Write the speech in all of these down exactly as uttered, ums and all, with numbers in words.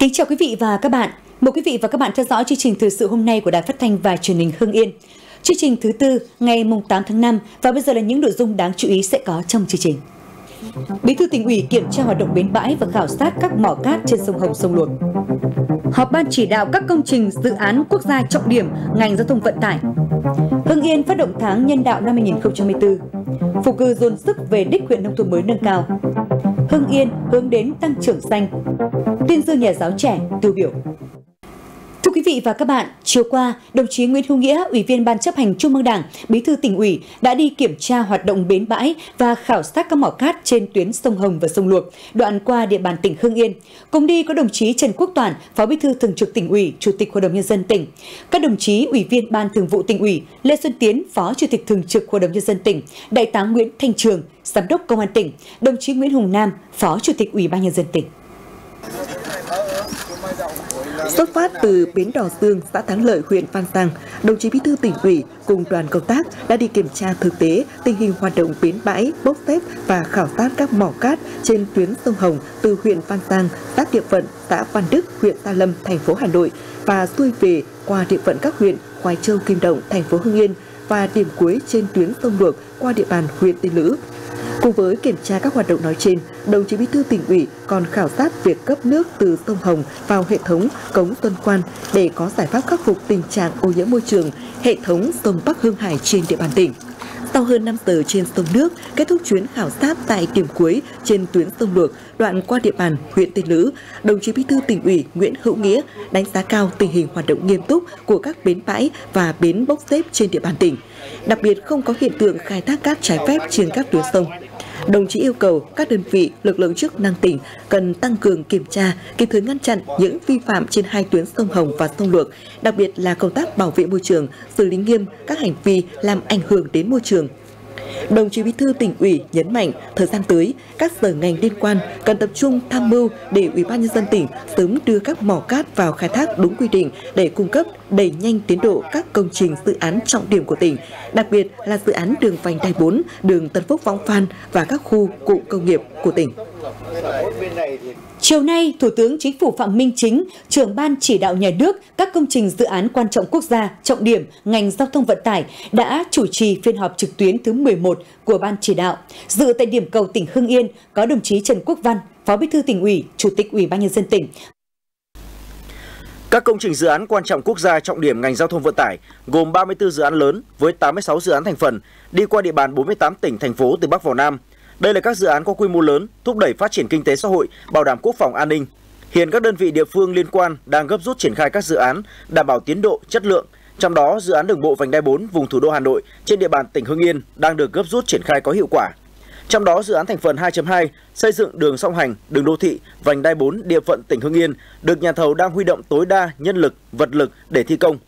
Kính chào quý vị và các bạn. Mời quý vị và các bạn theo dõi chương trình thời sự hôm nay của Đài Phát thanh và Truyền hình Hưng Yên. Chương trình thứ tư ngày tám tháng năm và bây giờ là những nội dung đáng chú ý sẽ có trong chương trình. Bí thư tỉnh ủy kiểm tra hoạt động bến bãi và khảo sát các mỏ cát trên sông Hồng, sông Luộc. Họp ban chỉ đạo các công trình dự án quốc gia trọng điểm ngành giao thông vận tải. Hưng Yên phát động tháng nhân đạo năm hai nghìn không trăm hai mươi tư. Phục cư dồn sức về đích huyện nông thôn mới nâng cao. Hưng Yên hướng đến tăng trưởng xanh. Tuyên dương nhà giáo trẻ tiêu biểu. Thưa quý vị và các bạn, chiều qua, đồng chí Nguyễn Hữu Nghĩa, Ủy viên Ban chấp hành Trung ương Đảng, Bí thư tỉnh ủy đã đi kiểm tra hoạt động bến bãi và khảo sát các mỏ cát trên tuyến sông Hồng và sông Luộc, đoạn qua địa bàn tỉnh Hưng Yên. Cùng đi có đồng chí Trần Quốc Toàn, Phó Bí thư Thường trực Tỉnh ủy, Chủ tịch Hội đồng nhân dân tỉnh, các đồng chí Ủy viên Ban Thường vụ Tỉnh ủy, Lê Xuân Tiến, Phó Chủ tịch Thường trực Hội đồng nhân dân tỉnh, Đại tá Nguyễn Thanh Trường, Giám đốc Công an tỉnh, đồng chí Nguyễn Hùng Nam, Phó Chủ tịch Ủy ban nhân dân tỉnh. Xuất phát từ bến Đò Dương, xã Thắng Lợi, huyện Phan Rang, đồng chí Bí thư Tỉnh ủy cùng đoàn công tác đã đi kiểm tra thực tế tình hình hoạt động bến bãi, bốc xếp và khảo sát các mỏ cát trên tuyến sông Hồng từ huyện Phan Rang sát địa phận xã Văn Đức, huyện Gia Lâm, thành phố Hà Nội và xuôi về qua địa phận các huyện Khoái Châu, Kim Động, thành phố Hưng Yên và điểm cuối trên tuyến sông Luộc qua địa bàn huyện Tiên Lữ. Cùng với kiểm tra các hoạt động nói trên, đồng chí Bí thư Tỉnh ủy còn khảo sát việc cấp nước từ sông Hồng vào hệ thống cống Tuần Quan để có giải pháp khắc phục tình trạng ô nhiễm môi trường hệ thống sông Bắc Hưng Hải trên địa bàn tỉnh. Sau hơn năm giờ trên sông nước, kết thúc chuyến khảo sát tại điểm cuối trên tuyến sông Luộc, đoạn qua địa bàn huyện Tiên Lữ, đồng chí Bí thư Tỉnh ủy Nguyễn Hữu Nghĩa đánh giá cao tình hình hoạt động nghiêm túc của các bến bãi và bến bốc xếp trên địa bàn tỉnh, đặc biệt không có hiện tượng khai thác cát trái phép trên các tuyến sông. Đồng chí yêu cầu các đơn vị, lực lượng chức năng tỉnh cần tăng cường kiểm tra, kịp thời ngăn chặn những vi phạm trên hai tuyến sông Hồng và sông Luộc, đặc biệt là công tác bảo vệ môi trường, xử lý nghiêm các hành vi làm ảnh hưởng đến môi trường. Đồng chí Bí thư Tỉnh ủy nhấn mạnh thời gian tới, các sở ngành liên quan cần tập trung tham mưu để Ủy ban nhân dân tỉnh sớm đưa các mỏ cát vào khai thác đúng quy định để cung cấp đẩy nhanh tiến độ các công trình dự án trọng điểm của tỉnh, đặc biệt là dự án đường Vành Đai bốn, đường Tân Phúc Võng Phan và các khu cụm công nghiệp của tỉnh. Chiều nay, Thủ tướng Chính phủ Phạm Minh Chính, trưởng Ban chỉ đạo nhà nước các công trình dự án quan trọng quốc gia, trọng điểm ngành giao thông vận tải đã chủ trì phiên họp trực tuyến thứ mười một của Ban chỉ đạo. Dự tại điểm cầu tỉnh Hưng Yên có đồng chí Trần Quốc Văn, Phó Bí thư Tỉnh ủy, Chủ tịch Ủy ban nhân dân tỉnh. Các công trình dự án quan trọng quốc gia trọng điểm ngành giao thông vận tải gồm ba mươi tư dự án lớn với tám mươi sáu dự án thành phần đi qua địa bàn bốn mươi tám tỉnh thành phố từ Bắc vào Nam. Đây là các dự án có quy mô lớn, thúc đẩy phát triển kinh tế xã hội, bảo đảm quốc phòng an ninh. Hiện các đơn vị địa phương liên quan đang gấp rút triển khai các dự án, đảm bảo tiến độ, chất lượng. Trong đó, dự án đường bộ Vành Đai bốn vùng thủ đô Hà Nội trên địa bàn tỉnh Hưng Yên đang được gấp rút triển khai có hiệu quả. Trong đó, dự án thành phần hai chấm hai xây dựng đường song hành, đường đô thị, Vành Đai bốn địa phận tỉnh Hưng Yên được nhà thầu đang huy động tối đa nhân lực, vật lực để thi công.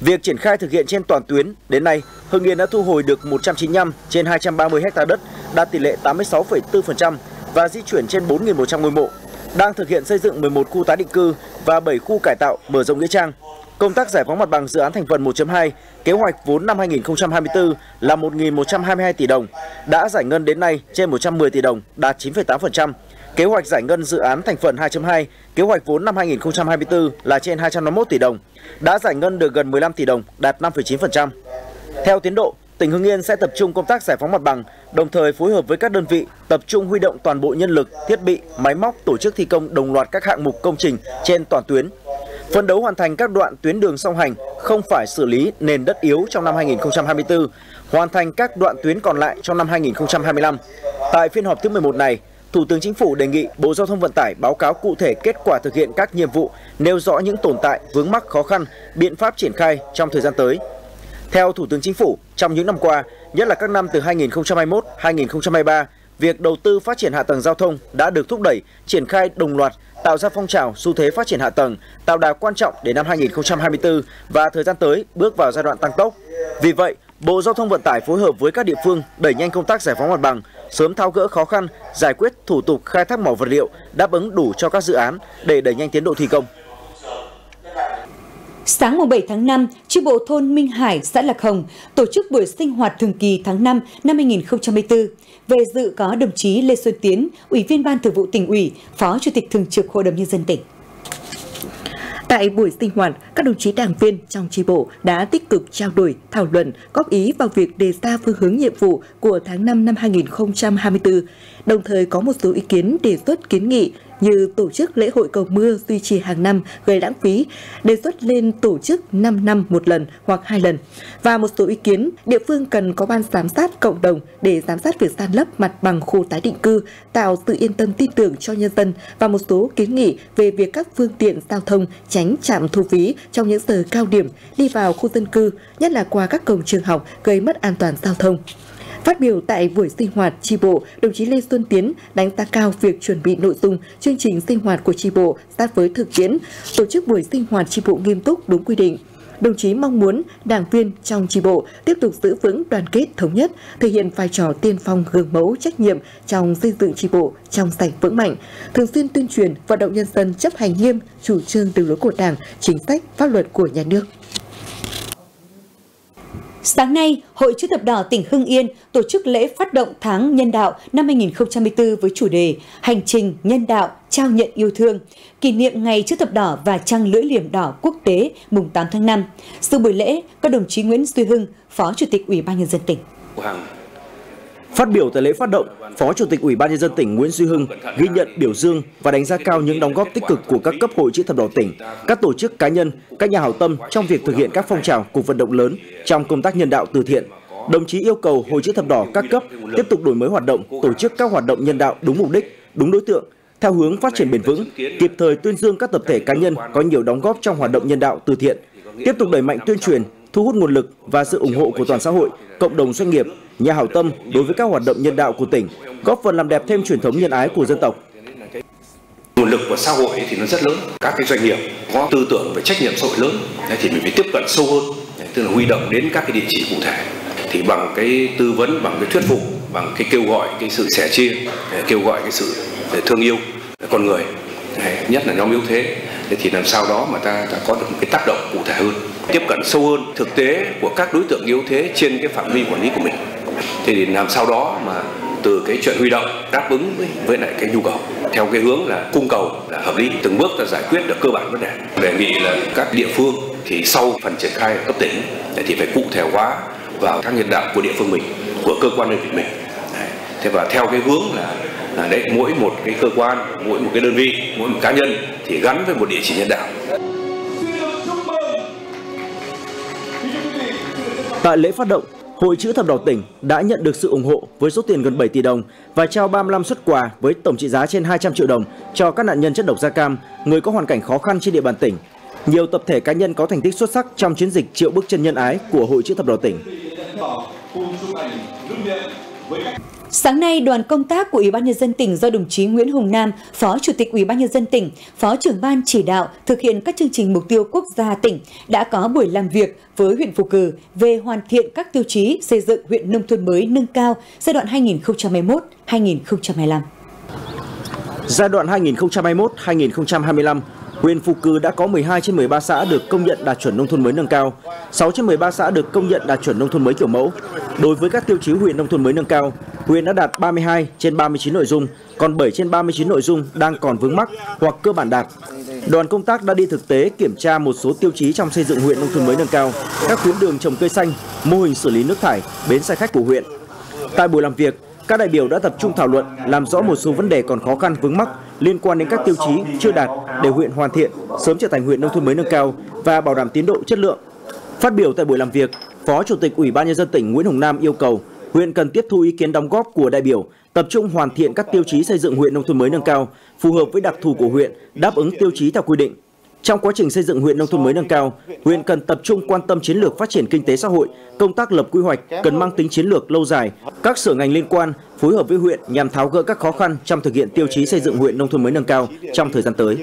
Việc triển khai thực hiện trên toàn tuyến, đến nay, Hưng Yên đã thu hồi được một trăm chín mươi lăm trên hai trăm ba mươi ha đất, đạt tỷ lệ tám mươi sáu phẩy bốn phần trăm và di chuyển trên bốn nghìn một trăm ngôi mộ. Đang thực hiện xây dựng mười một khu tái định cư và bảy khu cải tạo mở rộng nghĩa trang. Công tác giải phóng mặt bằng dự án thành phần một chấm hai, kế hoạch vốn năm hai nghìn không trăm hai mươi tư là một nghìn một trăm hai mươi hai tỷ đồng, đã giải ngân đến nay trên một trăm mười tỷ đồng, đạt chín phẩy tám phần trăm. Kế hoạch giải ngân dự án thành phần hai chấm hai, kế hoạch vốn năm hai nghìn không trăm hai mươi tư là trên hai trăm năm mươi mốt tỷ đồng, đã giải ngân được gần mười lăm tỷ đồng, đạt năm phẩy chín phần trăm. Theo tiến độ, tỉnh Hưng Yên sẽ tập trung công tác giải phóng mặt bằng, đồng thời phối hợp với các đơn vị tập trung huy động toàn bộ nhân lực, thiết bị, máy móc tổ chức thi công đồng loạt các hạng mục công trình trên toàn tuyến. Phấn đấu hoàn thành các đoạn tuyến đường song hành, không phải xử lý nền đất yếu trong năm hai nghìn không trăm hai mươi tư, hoàn thành các đoạn tuyến còn lại trong năm hai nghìn không trăm hai mươi lăm. Tại phiên họp thứ mười một này, Thủ tướng Chính phủ đề nghị Bộ Giao thông Vận tải báo cáo cụ thể kết quả thực hiện các nhiệm vụ, nêu rõ những tồn tại, vướng mắc, khó khăn, biện pháp triển khai trong thời gian tới. Theo Thủ tướng Chính phủ, trong những năm qua, nhất là các năm từ hai nghìn không trăm hai mươi mốt đến hai nghìn không trăm hai mươi ba, việc đầu tư phát triển hạ tầng giao thông đã được thúc đẩy, triển khai đồng loạt, tạo ra phong trào xu thế phát triển hạ tầng, tạo đà quan trọng để năm hai nghìn không trăm hai mươi tư và thời gian tới bước vào giai đoạn tăng tốc. Vì vậy, Bộ Giao thông Vận tải phối hợp với các địa phương đẩy nhanh công tác giải phóng mặt bằng, sớm tháo gỡ khó khăn, giải quyết thủ tục khai thác mỏ vật liệu, đáp ứng đủ cho các dự án để đẩy nhanh tiến độ thi công. Sáng bảy tháng năm, chi bộ thôn Minh Hải, xã Lạc Hồng tổ chức buổi sinh hoạt thường kỳ tháng năm năm hai nghìn không trăm hai mươi tư. Về dự có đồng chí Lê Xuân Tiến, Ủy viên Ban Thường vụ Tỉnh ủy, Phó Chủ tịch Thường trực Hội đồng nhân dân tỉnh. Tại buổi sinh hoạt, các đồng chí đảng viên trong chi bộ đã tích cực trao đổi, thảo luận, góp ý vào việc đề ra phương hướng nhiệm vụ của tháng năm năm hai nghìn không trăm hai mươi tư, đồng thời có một số ý kiến đề xuất kiến nghị như tổ chức lễ hội cầu mưa duy trì hàng năm gây lãng phí, đề xuất lên tổ chức năm năm một lần hoặc hai lần. Và một số ý kiến, địa phương cần có ban giám sát cộng đồng để giám sát việc san lấp mặt bằng khu tái định cư, tạo sự yên tâm tin tưởng cho nhân dân, và một số kiến nghị về việc các phương tiện giao thông tránh trạm thu phí trong những giờ cao điểm đi vào khu dân cư, nhất là qua các cổng trường học gây mất an toàn giao thông. Phát biểu tại buổi sinh hoạt chi bộ, đồng chí Lê Xuân Tiến đánh giá cao việc chuẩn bị nội dung, chương trình sinh hoạt của chi bộ sát với thực tiễn, tổ chức buổi sinh hoạt chi bộ nghiêm túc đúng quy định. Đồng chí mong muốn đảng viên trong chi bộ tiếp tục giữ vững đoàn kết thống nhất, thể hiện vai trò tiên phong gương mẫu trách nhiệm trong xây dựng chi bộ trong sạch vững mạnh, thường xuyên tuyên truyền vận động nhân dân chấp hành nghiêm chủ trương đường lối của Đảng, chính sách, pháp luật của nhà nước. Sáng nay, Hội Chữ thập đỏ tỉnh Hưng Yên tổ chức lễ phát động tháng nhân đạo năm hai nghìn không trăm hai mươi tư với chủ đề Hành trình nhân đạo, trao nhận yêu thương, kỷ niệm ngày Chữ thập đỏ và trăng lưỡi liềm đỏ quốc tế mùng tám tháng năm. Dự buổi lễ có đồng chí Nguyễn Duy Hưng, Phó Chủ tịch Ủy ban nhân dân tỉnh. Phát biểu tại lễ phát động, Phó Chủ tịch Ủy ban nhân dân tỉnh Nguyễn Duy Hưng ghi nhận, biểu dương và đánh giá cao những đóng góp tích cực của các cấp Hội Chữ thập đỏ tỉnh, các tổ chức cá nhân, các nhà hảo tâm trong việc thực hiện các phong trào cuộc vận động lớn trong công tác nhân đạo từ thiện. Đồng chí yêu cầu Hội Chữ thập đỏ các cấp tiếp tục đổi mới hoạt động, tổ chức các hoạt động nhân đạo đúng mục đích, đúng đối tượng, theo hướng phát triển bền vững, kịp thời tuyên dương các tập thể cá nhân có nhiều đóng góp trong hoạt động nhân đạo từ thiện, tiếp tục đẩy mạnh tuyên truyền, thu hút nguồn lực và sự ủng hộ của toàn xã hội, cộng đồng doanh nghiệp, nhà hảo tâm đối với các hoạt động nhân đạo của tỉnh, góp phần làm đẹp thêm truyền thống nhân ái của dân tộc. Nguồn lực của xã hội thì nó rất lớn, các cái doanh nghiệp có tư tưởng về trách nhiệm xã hội lớn thì mình phải tiếp cận sâu hơn, tức là huy động đến các cái địa chỉ cụ thể, thì bằng cái tư vấn, bằng cái thuyết phục, bằng cái kêu gọi cái sự sẻ chia, kêu gọi cái sự thương yêu con người, nhất là nhóm yếu thế, thì làm sao đó mà ta, ta có được một cái tác động cụ thể hơn, tiếp cận sâu hơn thực tế của các đối tượng yếu thế trên cái phạm vi quản lý của mình, thì làm sao đó mà từ cái chuyện huy động đáp ứng với, với lại cái nhu cầu theo cái hướng là cung cầu là hợp lý, từng bước ta giải quyết được cơ bản vấn đề. Đề nghị là các địa phương thì sau phần triển khai cấp tỉnh thì phải cụ thể hóa vào các nhân đạo của địa phương mình, của cơ quan đơn vị mình. Thế và theo cái hướng là À đấy, mỗi một cái cơ quan, mỗi một cái đơn vị, mỗi một cá nhân thì gắn với một địa chỉ nhân đạo. Tại lễ phát động, Hội Chữ thập đỏ tỉnh đã nhận được sự ủng hộ với số tiền gần bảy tỷ đồng và trao ba mươi lăm suất quà với tổng trị giá trên hai trăm triệu đồng cho các nạn nhân chất độc da cam, người có hoàn cảnh khó khăn trên địa bàn tỉnh. Nhiều tập thể cá nhân có thành tích xuất sắc trong chiến dịch Triệu bước chân nhân ái của Hội Chữ thập đỏ tỉnh. Sáng nay, đoàn công tác của Ủy ban nhân dân tỉnh do đồng chí Nguyễn Hùng Nam, Phó Chủ tịch Ủy ban nhân dân tỉnh, Phó trưởng ban chỉ đạo thực hiện các chương trình mục tiêu quốc gia tỉnh đã có buổi làm việc với huyện Phù Cử về hoàn thiện các tiêu chí xây dựng huyện nông thôn mới nâng cao giai đoạn hai nghìn không trăm hai mươi mốt đến hai nghìn không trăm hai mươi lăm. Giai đoạn hai nghìn không trăm hai mươi mốt đến hai nghìn không trăm hai mươi lăm, huyện Phù Cử đã có mười hai trên mười ba xã được công nhận đạt chuẩn nông thôn mới nâng cao, sáu trên mười ba xã được công nhận đạt chuẩn nông thôn mới kiểu mẫu. Đối với các tiêu chí huyện nông thôn mới nâng cao, huyện đã đạt ba mươi hai trên ba mươi chín nội dung, còn bảy trên ba mươi chín nội dung đang còn vướng mắc hoặc cơ bản đạt. Đoàn công tác đã đi thực tế kiểm tra một số tiêu chí trong xây dựng huyện nông thôn mới nâng cao, các tuyến đường trồng cây xanh, mô hình xử lý nước thải, bến xe khách của huyện. Tại buổi làm việc, các đại biểu đã tập trung thảo luận, làm rõ một số vấn đề còn khó khăn vướng mắc liên quan đến các tiêu chí chưa đạt để huyện hoàn thiện, sớm trở thành huyện nông thôn mới nâng cao và bảo đảm tiến độ chất lượng. Phát biểu tại buổi làm việc, Phó Chủ tịch Ủy ban nhân dân tỉnh Nguyễn Hồng Nam yêu cầu huyện cần tiếp thu ý kiến đóng góp của đại biểu, tập trung hoàn thiện các tiêu chí xây dựng huyện nông thôn mới nâng cao, phù hợp với đặc thù của huyện, đáp ứng tiêu chí theo quy định. Trong quá trình xây dựng huyện nông thôn mới nâng cao, huyện cần tập trung quan tâm chiến lược phát triển kinh tế xã hội, công tác lập quy hoạch cần mang tính chiến lược lâu dài. Các sở ngành liên quan phối hợp với huyện nhằm tháo gỡ các khó khăn trong thực hiện tiêu chí xây dựng huyện nông thôn mới nâng cao trong thời gian tới.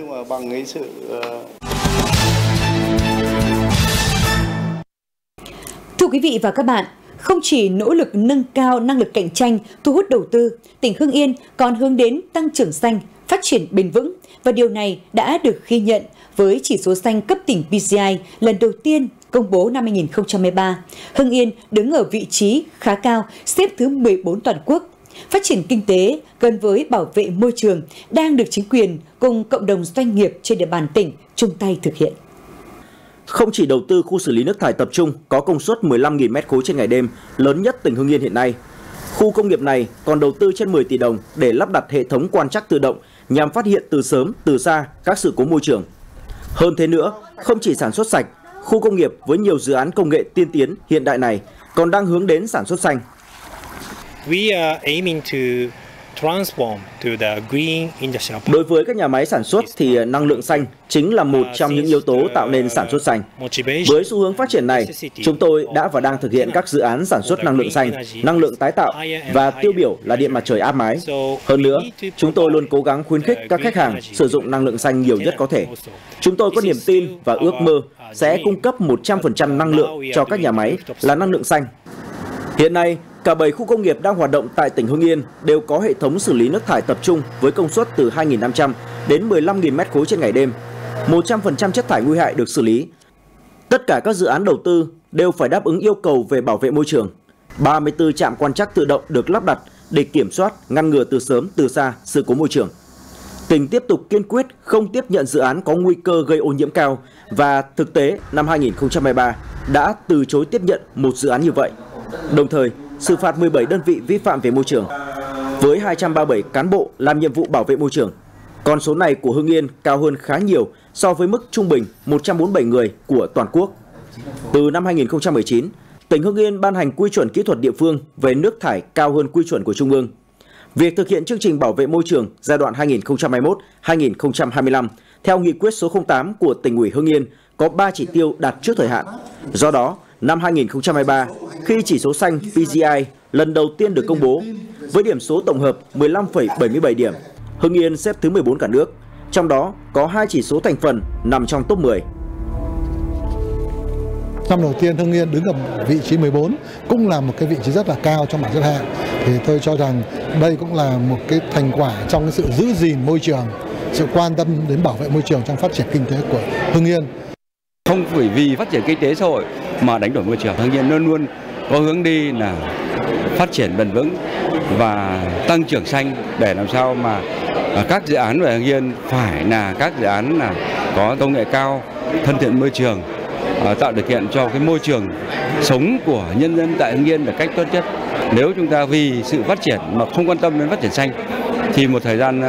Thưa quý vị và các bạn, không chỉ nỗ lực nâng cao năng lực cạnh tranh, thu hút đầu tư, tỉnh Hưng Yên còn hướng đến tăng trưởng xanh, phát triển bền vững, và điều này đã được ghi nhận với chỉ số xanh cấp tỉnh pê xê i lần đầu tiên công bố năm hai nghìn không trăm mười ba. Hưng Yên đứng ở vị trí khá cao, xếp thứ mười bốn toàn quốc. phát triển kinh tế gắn với bảo vệ môi trường đang được chính quyền cùng cộng đồng doanh nghiệp trên địa bàn tỉnh chung tay thực hiện. Không chỉ đầu tư khu xử lý nước thải tập trung có công suất mười lăm nghìn mét khối trên ngày đêm, lớn nhất tỉnh Hưng Yên hiện nay, khu công nghiệp này còn đầu tư trên mười tỷ đồng để lắp đặt hệ thống quan trắc tự động nhằm phát hiện từ sớm, từ xa các sự cố môi trường. Hơn thế nữa, không chỉ sản xuất sạch, khu công nghiệp với nhiều dự án công nghệ tiên tiến hiện đại này còn đang hướng đến sản xuất xanh. Đối với các nhà máy sản xuất thì năng lượng xanh chính là một trong những yếu tố tạo nên sản xuất xanh. Với xu hướng phát triển này, chúng tôi đã và đang thực hiện các dự án sản xuất năng lượng xanh, năng lượng tái tạo và tiêu biểu là điện mặt trời áp mái. Hơn nữa, chúng tôi luôn cố gắng khuyến khích các khách hàng sử dụng năng lượng xanh nhiều nhất có thể. Chúng tôi có niềm tin và ước mơ sẽ cung cấp một trăm phần trăm năng lượng cho các nhà máy là năng lượng xanh. Hiện nay, cả bảy khu công nghiệp đang hoạt động tại tỉnh Hưng Yên đều có hệ thống xử lý nước thải tập trung với công suất từ hai nghìn năm trăm đến mười lăm nghìn mét khối trên ngày đêm. một trăm phần trăm chất thải nguy hại được xử lý. Tất cả các dự án đầu tư đều phải đáp ứng yêu cầu về bảo vệ môi trường. ba mươi tư trạm quan trắc tự động được lắp đặt để kiểm soát, ngăn ngừa từ sớm, từ xa sự cố môi trường. Tỉnh tiếp tục kiên quyết không tiếp nhận dự án có nguy cơ gây ô nhiễm cao và thực tế năm hai nghìn không trăm hai mươi ba đã từ chối tiếp nhận một dự án như vậy. Đồng thời, xử phạt mười bảy đơn vị vi phạm về môi trường, với hai trăm ba mươi bảy cán bộ làm nhiệm vụ bảo vệ môi trường. Con số này của Hưng Yên cao hơn khá nhiều so với mức trung bình một trăm bốn mươi bảy người của toàn quốc. Từ năm hai nghìn không trăm mười chín, tỉnh Hưng Yên ban hành quy chuẩn kỹ thuật địa phương về nước thải cao hơn quy chuẩn của Trung ương. Việc thực hiện chương trình bảo vệ môi trường giai đoạn hai nghìn không trăm hai mươi mốt đến hai nghìn không trăm hai mươi lăm theo nghị quyết số không tám của tỉnh ủy Hưng Yên có ba chỉ tiêu đạt trước thời hạn. Do đó, năm hai nghìn không trăm hai mươi ba, khi chỉ số xanh pê giê i lần đầu tiên được công bố, với điểm số tổng hợp mười lăm phẩy bảy mươi bảy điểm, Hưng Yên xếp thứ mười bốn cả nước, trong đó có hai chỉ số thành phần nằm trong top mười. Năm đầu tiên Hưng Yên đứng ở vị trí mười bốn, cũng là một cái vị trí rất là cao trong bảng xếp hạng. Thì tôi cho rằng đây cũng là một cái thành quả trong cái sự giữ gìn môi trường, sự quan tâm đến bảo vệ môi trường trong phát triển kinh tế của Hưng Yên. Không bởi vì phát triển kinh tế xã hội mà đánh đổi môi trường. Hưng Yên luôn luôn có hướng đi là phát triển bền vững và tăng trưởng xanh để làm sao mà các dự án về Hưng Yên phải là các dự án là có công nghệ cao, thân thiện môi trường, tạo điều kiện cho cái môi trường sống của nhân dân tại Hưng Yên một cách tốt nhất. Nếu chúng ta vì sự phát triển mà không quan tâm đến phát triển xanh thì một thời gian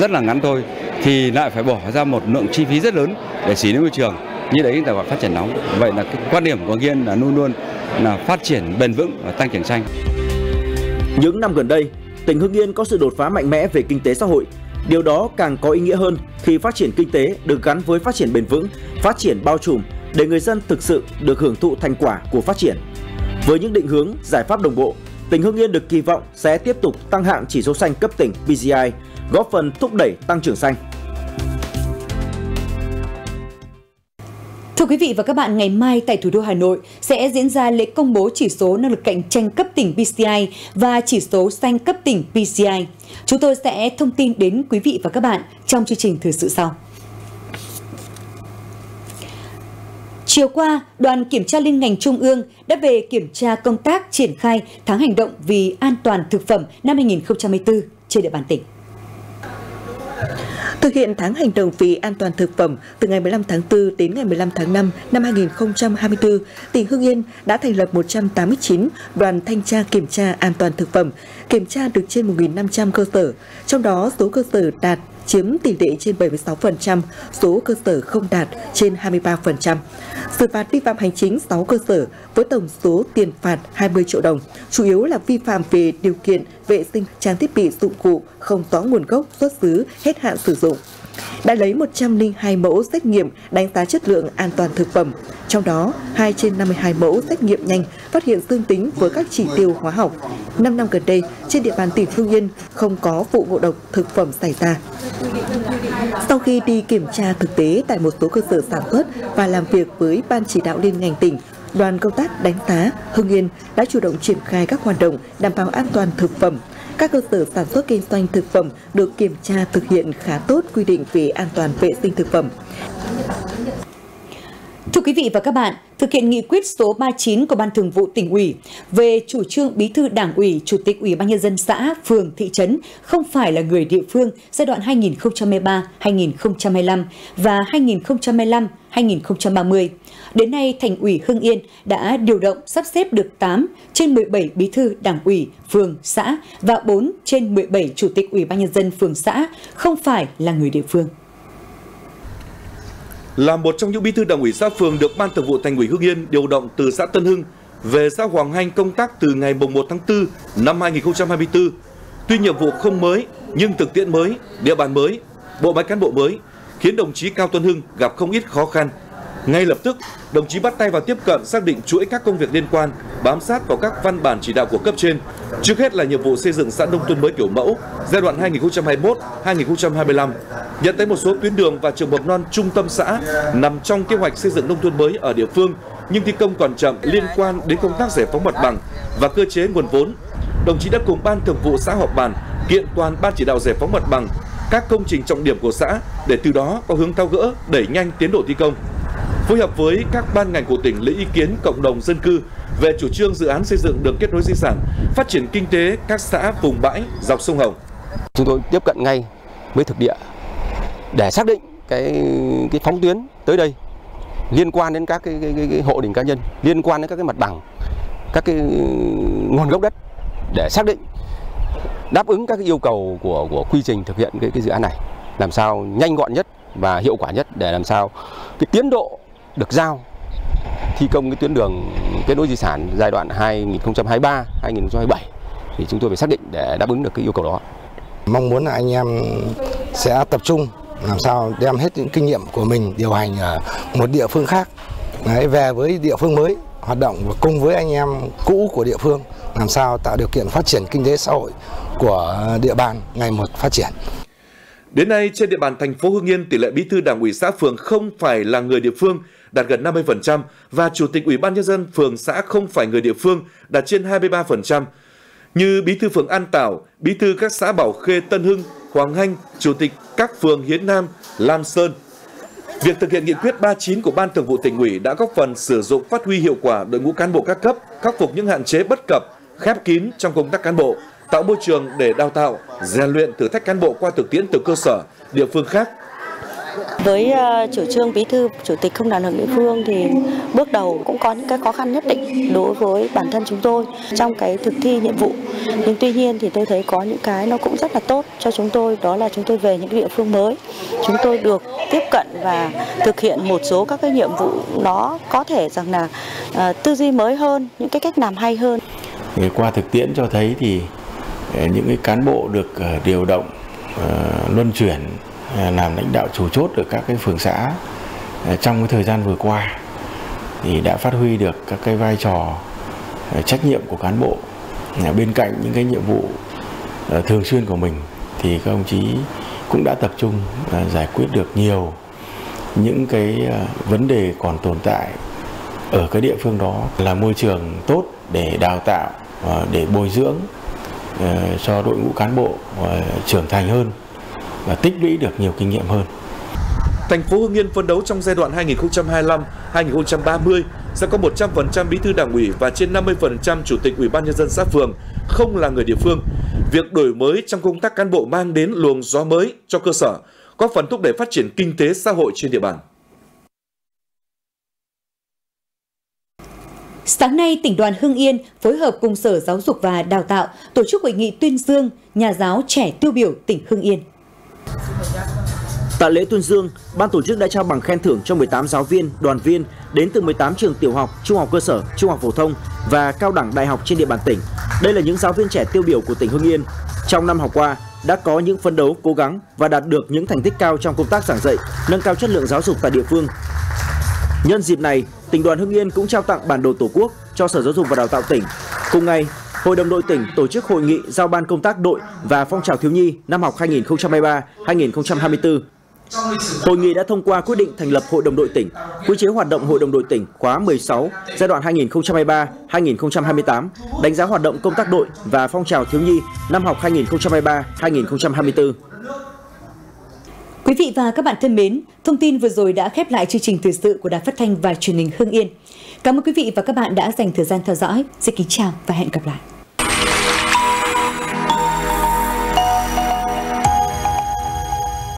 rất là ngắn thôi thì lại phải bỏ ra một lượng chi phí rất lớn để xử lý môi trường. Như đấy là phát triển nóng. Vậy là cái quan điểm của Hưng Yên là luôn luôn là phát triển bền vững và tăng trưởng xanh. Những năm gần đây, tỉnh Hưng Yên có sự đột phá mạnh mẽ về kinh tế xã hội. Điều đó càng có ý nghĩa hơn khi phát triển kinh tế được gắn với phát triển bền vững, phát triển bao trùm để người dân thực sự được hưởng thụ thành quả của phát triển. Với những định hướng, giải pháp đồng bộ, tỉnh Hưng Yên được kỳ vọng sẽ tiếp tục tăng hạng chỉ số xanh cấp tỉnh pê giê i, góp phần thúc đẩy tăng trưởng xanh. Thưa quý vị và các bạn, ngày mai tại thủ đô Hà Nội sẽ diễn ra lễ công bố chỉ số năng lực cạnh tranh cấp tỉnh pê xê i và chỉ số xanh cấp tỉnh pê xê i. Chúng tôi sẽ thông tin đến quý vị và các bạn trong chương trình thời sự sau. Chiều qua, đoàn kiểm tra liên ngành Trung ương đã về kiểm tra công tác triển khai tháng hành động vì an toàn thực phẩm năm hai nghìn không trăm hai mươi tư trên địa bàn tỉnh. Thực hiện tháng hành động vì an toàn thực phẩm từ ngày mười lăm tháng tư đến ngày mười lăm tháng năm năm hai nghìn không trăm hai mươi tư, tỉnh Hưng Yên đã thành lập một trăm tám mươi chín đoàn thanh tra kiểm tra an toàn thực phẩm, kiểm tra được trên một nghìn năm trăm cơ sở, trong đó số cơ sở đạt chiếm tỷ lệ trên bảy mươi sáu phần trăm, số cơ sở không đạt trên hai mươi ba phần trăm. Xử phạt vi phạm hành chính sáu cơ sở với tổng số tiền phạt hai mươi triệu đồng, chủ yếu là vi phạm về điều kiện vệ sinh trang thiết bị dụng cụ không rõ nguồn gốc xuất xứ hết hạn sử dụng. Đã lấy một trăm lẻ hai mẫu xét nghiệm đánh giá chất lượng an toàn thực phẩm, trong đó hai trên năm mươi hai mẫu xét nghiệm nhanh phát hiện dương tính với các chỉ tiêu hóa học. năm năm gần đây, trên địa bàn tỉnh Hưng Yên không có vụ ngộ độc thực phẩm xảy ra. Sau khi đi kiểm tra thực tế tại một số cơ sở sản xuất và làm việc với Ban chỉ đạo liên ngành tỉnh, đoàn công tác đánh giá Hưng Yên đã chủ động triển khai các hoạt động đảm bảo an toàn thực phẩm. Các cơ sở sản xuất kinh doanh thực phẩm được kiểm tra thực hiện khá tốt quy định về an toàn vệ sinh thực phẩm. Thưa quý vị và các bạn, thực hiện nghị quyết số ba mươi chín của Ban Thường vụ Tỉnh ủy về chủ trương Bí thư Đảng ủy, Chủ tịch Ủy ban nhân dân xã, phường, thị trấn không phải là người địa phương giai đoạn hai nghìn không trăm hai mươi ba đến hai nghìn không trăm hai mươi lăm và hai nghìn không trăm hai mươi lăm đến hai nghìn không trăm ba mươi. Đến nay, Thành ủy Hưng Yên đã điều động sắp xếp được tám trên mười bảy bí thư Đảng ủy, phường, xã và bốn trên mười bảy Chủ tịch Ủy ban nhân dân phường, xã không phải là người địa phương. Là một trong những bí thư Đảng ủy xã phường được Ban Thường vụ Thành ủy Hưng Yên điều động từ xã Tân Hưng về xã Hoàng Hanh công tác từ ngày mùng một tháng tư năm hai nghìn không trăm hai mươi tư. Tuy nhiệm vụ không mới, nhưng thực tiễn mới, địa bàn mới, bộ máy cán bộ mới khiến đồng chí Cao Tuấn Hưng gặp không ít khó khăn. Ngay lập tức, đồng chí bắt tay vào tiếp cận xác định chuỗi các công việc liên quan, bám sát vào các văn bản chỉ đạo của cấp trên. Trước hết là nhiệm vụ xây dựng xã nông thôn mới kiểu mẫu giai đoạn hai nghìn không trăm hai mươi mốt đến hai nghìn không trăm hai mươi lăm, nhận thấy một số tuyến đường và trường mầm non trung tâm xã nằm trong kế hoạch xây dựng nông thôn mới ở địa phương nhưng thi công còn chậm, liên quan đến công tác giải phóng mặt bằng và cơ chế nguồn vốn. Đồng chí đã cùng Ban Thường vụ xã họp bàn kiện toàn Ban chỉ đạo giải phóng mặt bằng các công trình trọng điểm của xã để từ đó có hướng tháo gỡ, đẩy nhanh tiến độ thi công. Phối hợp với các ban ngành của tỉnh lấy ý kiến cộng đồng dân cư về chủ trương dự án xây dựng đường kết nối di sản, phát triển kinh tế các xã vùng bãi dọc sông Hồng. Chúng tôi tiếp cận ngay với thực địa để xác định cái cái phóng tuyến tới đây liên quan đến các cái, cái, cái, cái hộ đình cá nhân, liên quan đến các cái mặt bằng, các cái nguồn gốc đất để xác định đáp ứng các cái yêu cầu của của quy trình thực hiện cái, cái dự án này làm sao nhanh gọn nhất và hiệu quả nhất để làm sao cái tiến độ được giao thi công cái tuyến đường kết nối di sản giai đoạn hai nghìn không trăm hai mươi ba đến hai nghìn không trăm hai mươi bảy thì chúng tôi phải xác định để đáp ứng được cái yêu cầu đó. Mong muốn là anh em sẽ tập trung làm sao đem hết những kinh nghiệm của mình điều hành ở một địa phương khác. Đấy, về với địa phương mới, hoạt động và cùng với anh em cũ của địa phương làm sao tạo điều kiện phát triển kinh tế xã hội của địa bàn ngày một phát triển. Đến nay, trên địa bàn thành phố Hưng Yên, tỷ lệ bí thư Đảng ủy xã phường không phải là người địa phương đạt gần năm mươi phần trăm và Chủ tịch Ủy ban nhân dân phường xã không phải người địa phương đạt trên hai mươi ba phần trăm. Như bí thư phường An Tảo, bí thư các xã Bảo Khê, Tân Hưng, Hoàng Hanh, chủ tịch các phường Hiến Nam, Lam Sơn. Việc thực hiện nghị quyết ba mươi chín của Ban Thường vụ Tỉnh ủy đã góp phần sử dụng phát huy hiệu quả đội ngũ cán bộ các cấp, khắc phục những hạn chế bất cập, khép kín trong công tác cán bộ, tạo môi trường để đào tạo, rèn luyện thử thách cán bộ qua thực tiễn từ cơ sở, địa phương khác. Với uh, chủ trương bí thư, chủ tịch không đảm nhiệm địa phương thì bước đầu cũng có những cái khó khăn nhất định đối với bản thân chúng tôi trong cái thực thi nhiệm vụ. Nhưng tuy nhiên thì tôi thấy có những cái nó cũng rất là tốt cho chúng tôi, đó là chúng tôi về những địa phương mới, chúng tôi được tiếp cận và thực hiện một số các cái nhiệm vụ nó có thể rằng là uh, tư duy mới hơn, những cái cách làm hay hơn. Qua thực tiễn cho thấy thì những cái cán bộ được điều động uh, luân chuyển làm lãnh đạo chủ chốt ở các cái phường xã trong cái thời gian vừa qua thì đã phát huy được các cái vai trò trách nhiệm của cán bộ. Bên cạnh những cái nhiệm vụ thường xuyên của mình thì các đồng chí cũng đã tập trung giải quyết được nhiều những cái vấn đề còn tồn tại ở cái địa phương đó, là môi trường tốt để đào tạo, để bồi dưỡng cho đội ngũ cán bộ trưởng thành hơn và tích lũy được nhiều kinh nghiệm hơn. Thành phố Hưng Yên phấn đấu trong giai đoạn hai nghìn không trăm hai mươi lăm đến hai nghìn không trăm ba mươi sẽ có một trăm phần trăm bí thư Đảng ủy và trên năm mươi phần trăm Chủ tịch Ủy ban nhân dân xã phường không là người địa phương. Việc đổi mới trong công tác cán bộ mang đến luồng gió mới cho cơ sở, góp phần thúc đẩy phát triển kinh tế xã hội trên địa bàn. Sáng nay, Tỉnh đoàn Hưng Yên phối hợp cùng Sở Giáo dục và Đào tạo tổ chức hội nghị tuyên dương nhà giáo trẻ tiêu biểu tỉnh Hưng Yên. Tại lễ tuyên dương, ban tổ chức đã trao bằng khen thưởng cho mười tám giáo viên, đoàn viên đến từ mười tám trường tiểu học, trung học cơ sở, trung học phổ thông và cao đẳng đại học trên địa bàn tỉnh. Đây là những giáo viên trẻ tiêu biểu của tỉnh Hưng Yên. Trong năm học qua, đã có những phấn đấu, cố gắng và đạt được những thành tích cao trong công tác giảng dạy, nâng cao chất lượng giáo dục tại địa phương. Nhân dịp này, Tỉnh đoàn Hưng Yên cũng trao tặng bản đồ Tổ quốc cho Sở Giáo dục và Đào tạo tỉnh. Cùng ngày, Hội đồng đội tỉnh tổ chức hội nghị giao ban công tác đội và phong trào thiếu nhi năm học hai nghìn không trăm hai mươi ba đến hai nghìn không trăm hai mươi tư. Hội nghị đã thông qua quyết định thành lập Hội đồng đội tỉnh, quy chế hoạt động Hội đồng đội tỉnh khóa mười sáu giai đoạn hai nghìn không trăm hai mươi ba đến hai nghìn không trăm hai mươi tám, đánh giá hoạt động công tác đội và phong trào thiếu nhi năm học hai nghìn không trăm hai mươi ba đến hai nghìn không trăm hai mươi tư. Quý vị và các bạn thân mến, thông tin vừa rồi đã khép lại chương trình thời sự của Đài Phát thanh và Truyền hình Hưng Yên. Cảm ơn quý vị và các bạn đã dành thời gian theo dõi. Xin kính chào và hẹn gặp lại.